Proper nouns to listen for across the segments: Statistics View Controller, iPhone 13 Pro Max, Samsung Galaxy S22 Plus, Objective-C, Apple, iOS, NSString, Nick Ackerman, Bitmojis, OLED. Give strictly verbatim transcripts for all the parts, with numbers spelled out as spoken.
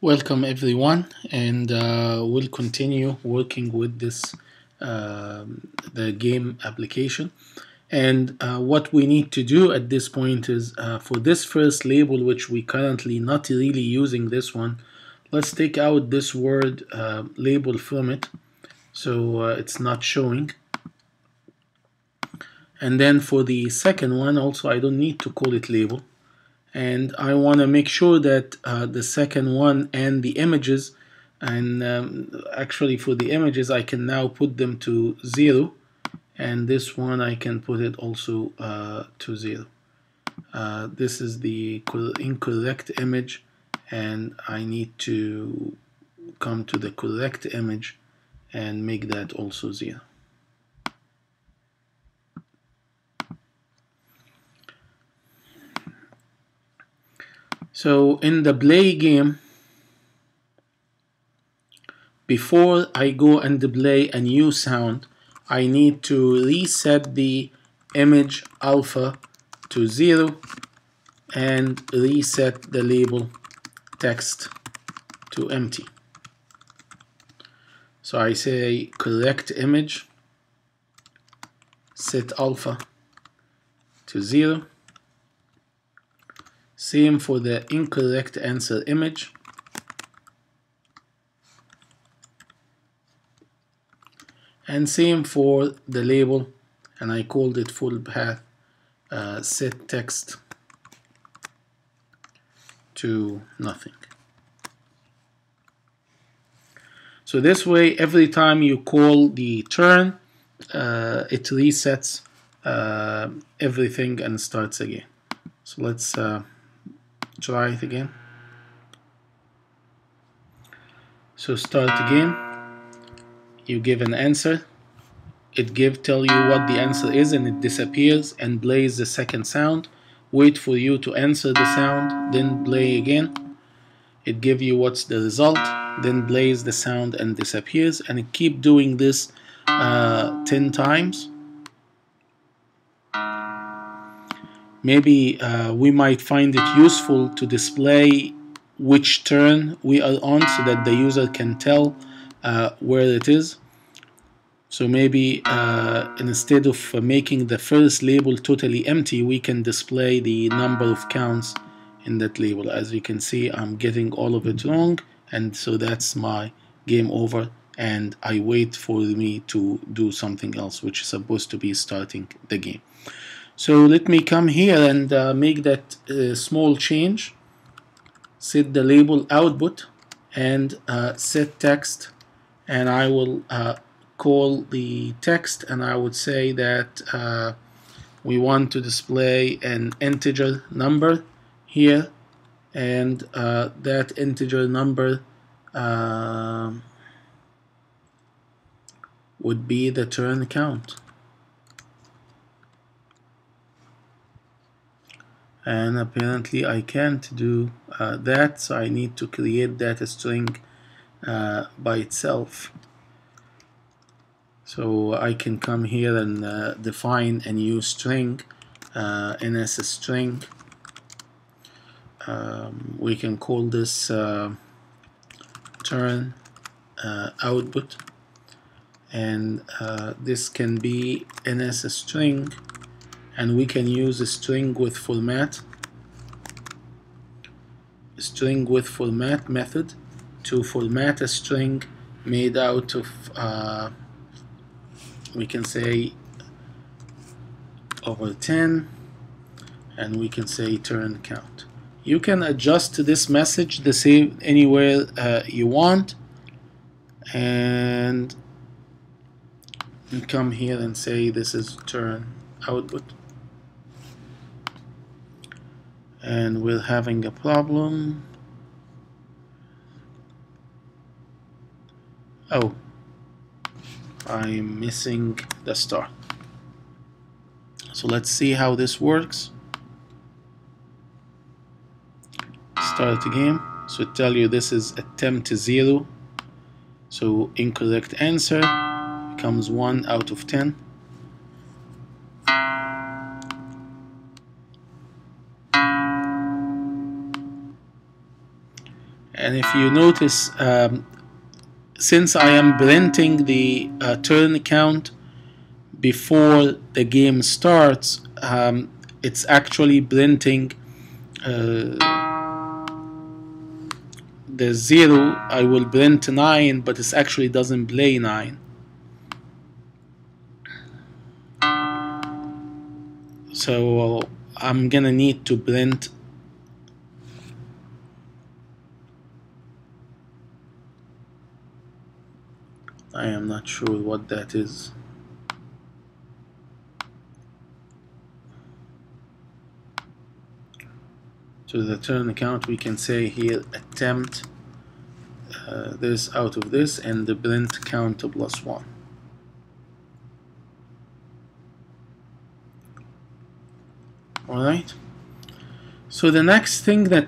Welcome everyone, and uh, we'll continue working with this uh, the game application. And uh, what we need to do at this point is uh, for this first label, which we currently not really using this one, let's take out this word uh, label from it, so uh, it's not showing. And then for the second one also, I don't need to call it label. And I want to make sure that uh, the second one and the images, and um, actually for the images I can now put them to zero, and this one I can put it also uh, to zero. Uh, this is the incorrect image, and I need to come to the correct image and make that also zero. So in the play game, before I go and play a new sound, I need to reset the image alpha to zero and reset the label text to empty. So I say correct image, set alpha to zero. Same for the incorrect answer image. And same for the label, and I called it full path, uh, set text to nothing. So this way, every time you call the turn, uh, it resets uh, everything and starts again. So let's uh, try it again. So start again. You give an answer. It give tell you what the answer is, and it disappears and plays the second sound. Wait for you to answer the sound, then play again. It give you what's the result, then plays the sound and disappears, and it keep doing this uh, ten times. Maybe uh, we might find it useful to display which turn we are on so that the user can tell uh, where it is. So maybe uh, instead of making the first label totally empty, we can display the number of counts in that label. As you can see, I'm getting all of it wrong, and so that's my game over, and I wait for me to do something else, which is supposed to be starting the game. So let me come here and uh, make that uh, small change, set the label output and uh, set text, and I will uh, call the text, and I would say that uh, we want to display an integer number here, and uh, that integer number uh, would be the turn count. And apparently I can't do uh, that, so I need to create that string uh, by itself. So I can come here and uh, define a new string, uh, NSString. Um, we can call this uh, turn uh, output, and uh, this can be NSString. And we can use a string with format, string with format method to format a string made out of, uh, we can say over ten, and we can say turn count. You can adjust this message the same anywhere uh, you want, and come here and say this is turn output. And we're having a problem. Oh, I'm missing the star. So let's see how this works. Start the game. So tell you this is attempt zero. So incorrect answer becomes one out of ten. And if you notice, um, since I am printing the uh, turn count before the game starts, um, it's actually printing uh, the zero. I will print nine, but it actually doesn't play nine. So I'm gonna need to print I am not sure what that is. To the turn count, we can say here attempt uh, this out of this and the print count to plus one. Alright, so the next thing that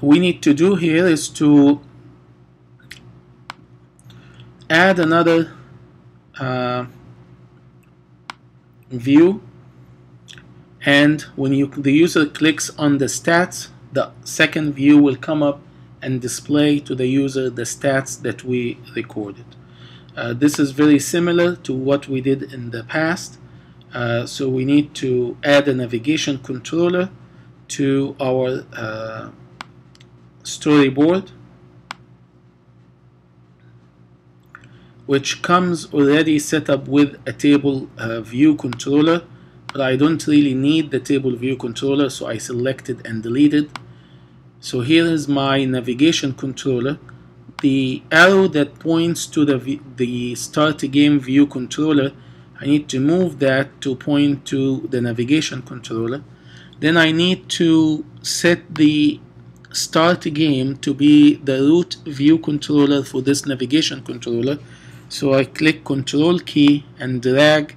we need to do here is to add another uh, view, and when you, the user clicks on the stats, the second view will come up and display to the user the stats that we recorded. Uh, this is very similar to what we did in the past, uh, so we need to add a navigation controller to our uh, storyboard, which comes already set up with a table uh, view controller, but I don't really need the table view controller, so I selected and deleted. So here is my navigation controller. The arrow that points to the, the start game view controller, I need to move that to point to the navigation controller. Then I need to set the start game to be the root view controller for this navigation controller. So I click Control key and drag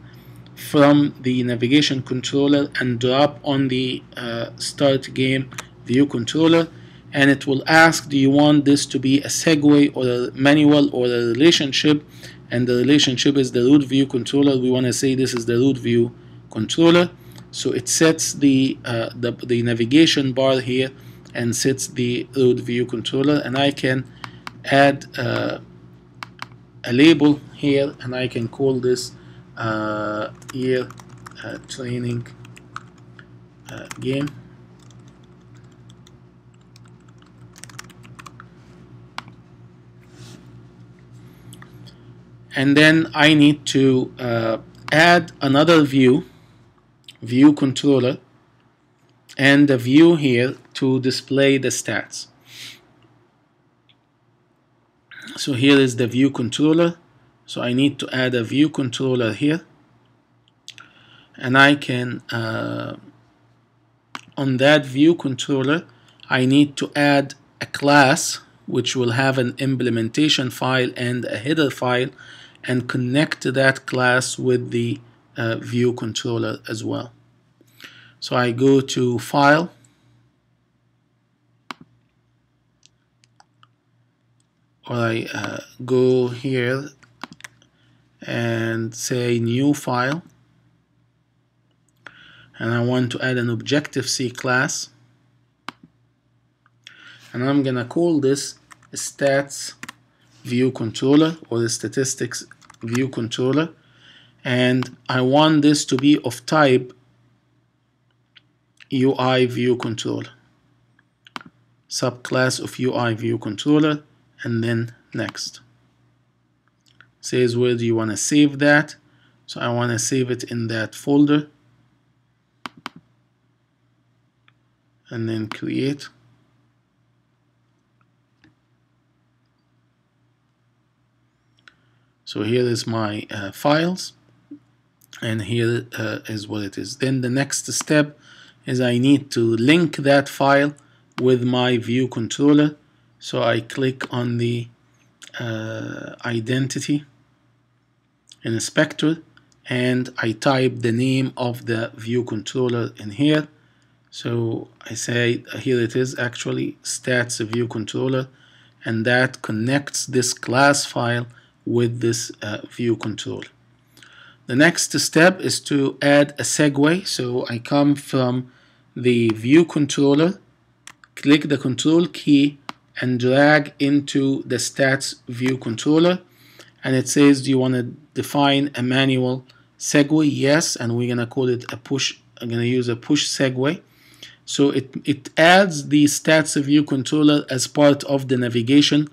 from the navigation controller and drop on the uh, start game view controller, and it will ask, do you want this to be a segue or a manual or a relationship? And the relationship is the root view controller. We want to say this is the root view controller. So it sets the, uh, the, the navigation bar here and sets the root view controller, and I can add uh, a label here, and I can call this uh, year uh, training uh, game. And then I need to uh, add another view, view controller, and a view here to display the stats. So here is the view controller, so I need to add a view controller here, and I can uh, on that view controller I need to add a class which will have an implementation file and a header file, and connect that class with the uh, view controller as well. So I go to File, or I uh, go here and say new file, and I want to add an Objective-C class, and I'm gonna call this Stats View Controller or the Statistics View Controller, and I want this to be of type U I View Controller, subclass of U I View Controller, and then next. It says where do you want to save that, so I want to save it in that folder, and then create. So here is my uh, files, and here uh, is what it is. Then the next step is I need to link that file with my view controller. So I click on the uh, identity inspector, and I type the name of the view controller in here. So I say here it is, actually stats view controller, and that connects this class file with this uh, view controller. The next step is to add a segue. So I come from the view controller, click the Control key, and drag into the stats view controller, and it says, do you want to define a manual segue? Yes, and we're gonna call it a push. I'm gonna use a push segue. So it, it adds the stats view controller as part of the navigation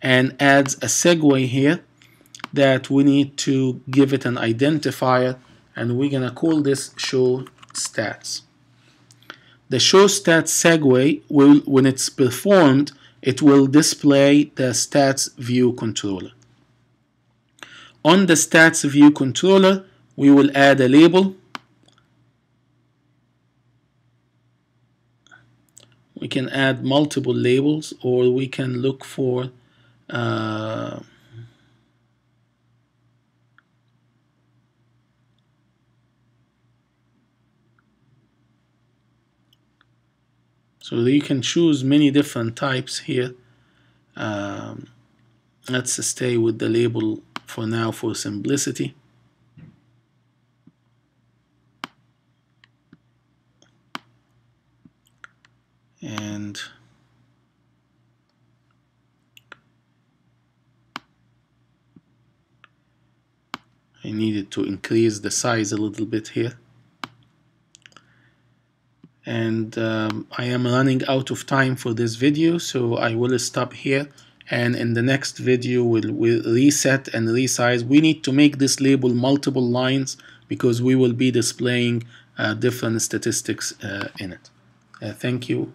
and adds a segue here that we need to give it an identifier, and we're gonna call this show stats. The show stats segue will, when it's performed, it will display the stats view controller. On the stats view controller, we will add a label. We can add multiple labels, or we can look for uh, so you can choose many different types here. Um, let's stay with the label for now for simplicity. And I needed to increase the size a little bit here. And um, I am running out of time for this video, so I will stop here. And in the next video, we'll, we'll reset and resize. We need to make this label multiple lines because we will be displaying uh, different statistics uh, in it. Uh, thank you.